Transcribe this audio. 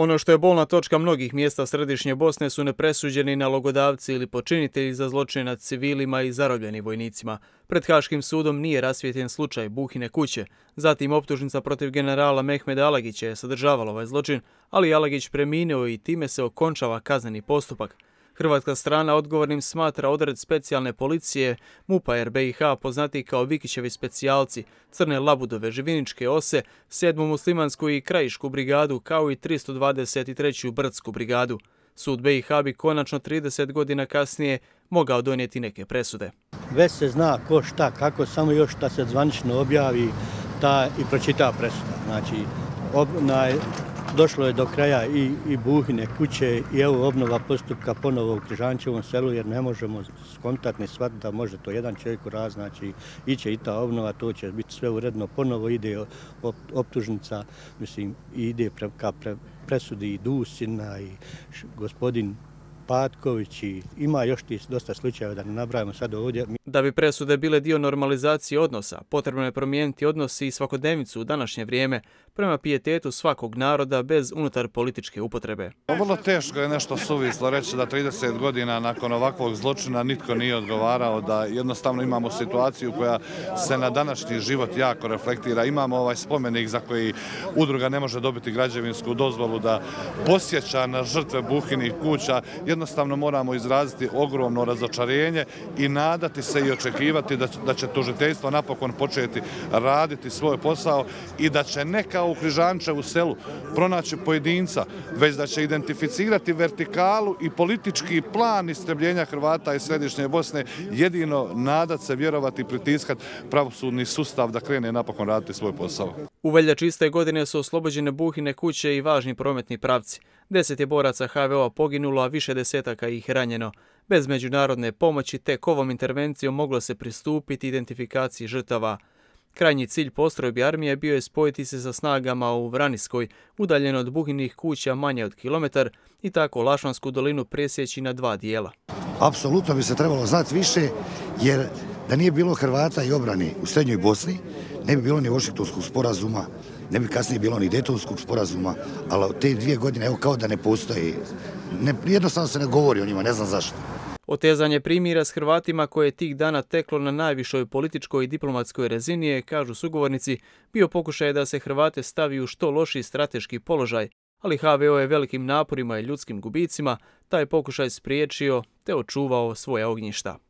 Ono što je bolna točka mnogih mjesta središnje Bosne su nepresuđeni nalogodavci ili počinitelji za zločine nad civilima i zarobljeni vojnicima. Pred Haškim sudom nije rasvijetljen slučaj Buhine kuće. Zatim optužnica protiv generala Mehmeda Alagića je sadržavala ovaj zločin, ali Alagić preminuo i time se okončava kazneni postupak. Hrvatska strana odgovornim smatra odred specijalne policije Mupa er BiH, poznati kao Vikićevi specijalci, Crne labudove, Živiničke ose, 7. muslimansku i krajišku brigadu, kao i 323. brdsku brigadu. Sud BiH bi konačno 30 godina kasnije mogao donijeti neke presude. Već se zna ko šta, kako, samo još da se zvanično objavi ta i pročita presuda. Znači, došlo je do kraja i Buhine kuće i evo obnova postupka ponovo u Križančevom selu, jer ne možemo skontati ni shvatiti da može to jedan čovjek uraditi, znači iće i ta obnova, to će biti sve uredno, ponovo ide optužnica, mislim, ide ka presudi i Dusina i gospodin Patković i ima još ti dosta slučajeva da ne nabrajamo sad ovdje. Da bi presude bile dio normalizacije odnosa, potrebno je promijeniti odnosi i svakodnevnicu u današnje vrijeme prema pijetetu svakog naroda bez unutar političke upotrebe. Vrlo teško je nešto suvislo reći da 30 godina nakon ovakvog zločina nitko nije odgovarao, da jednostavno imamo situaciju koja se na današnji život jako reflektira. Imamo ovaj spomenik za koji udruga ne može dobiti građevinsku dozvolu da podsjeća na žrtve Buhinih kuća. Jednostavno moramo izraziti ogromno razočarenje i nadati se i očekivati da će tužiteljstvo napokon početi raditi svoj posao i da će ne kao u Križančevu selu pronaći pojedinca, već da će identificirati vertikalu i politički plan istrebljenja Hrvata iz Središnje Bosne, jedino nadat se, vjerovati i pritiskati pravosudni sustav da krene napokon raditi svoj posao. U veljači iste godine su oslobođene Buhine kuće i važni prometni pravci. 10 je boraca HVO-a poginulo, a više desetaka ih ranjeno. Bez međunarodne pomoći tek ovom intervencijom moglo se pristupiti identifikaciji žrtava. Krajnji cilj postrojbi armije bio je spojiti se sa snagama u Vranjskoj, udaljeno od Buhinih kuća manje od kilometar, i tako Lašvansku dolinu presjeći na dva dijela. Apsolutno bi se trebalo znati više, jer da nije bilo Hrvata i obrani u Srednjoj Bosni, ne bi bilo ni Washingtonskog sporazuma, ne bi kasnije bilo ni Daytonskog sporazuma, ali te dvije godine evo kao da ne postoje. Jednostavno se ne govori o njima, ne znam zašto. Otezanje primjera s Hrvatima koje je tih dana teklo na najvišoj političkoj i diplomatskoj razini je, kažu sugovornici, bio pokušaj da se Hrvate stavi u što lošiji strateški položaj, ali HVO je velikim naporima i ljudskim gubicima taj pokušaj spriječio te očuvao svoja ognjišta.